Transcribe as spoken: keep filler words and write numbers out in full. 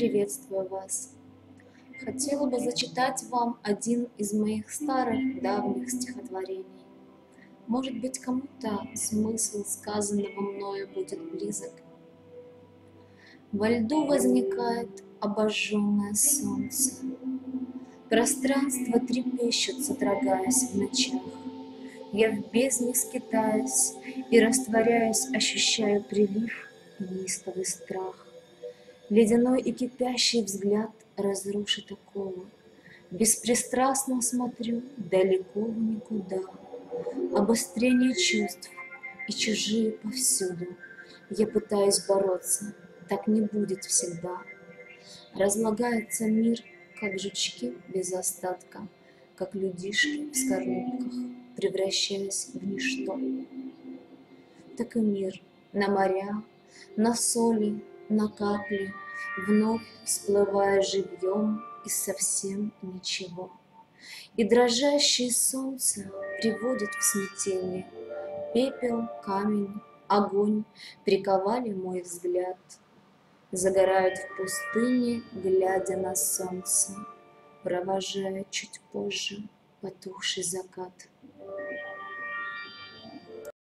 приветствую вас. Хотела бы зачитать вам один из моих старых давних стихотворений. Может быть, кому-то смысл сказанного мною будет близок. Во льду возникает обожженное солнце. Пространство трепещет, содрогаясь в ночах. Я в бездне скитаюсь и, растворяясь, ощущаю прилив и неистовый страх. Ледяной и кипящий взгляд разрушит оковы. Беспристрастно смотрю далеко в никуда. Обострение чувств и чужие повсюду. Я пытаюсь бороться, так не будет всегда. Разлагается мир, как жучки без остатка, как людишки в скорлупках, превращаясь в ничто. Так и мир на моря, на соли, на капли, вновь всплывая живьем из совсем ничего. И дрожащее солнце приводит в смятение. Пепел, камень, огонь приковали мой взгляд. Загорают в пустыне, глядя на солнце, провожая чуть позже потухший закат.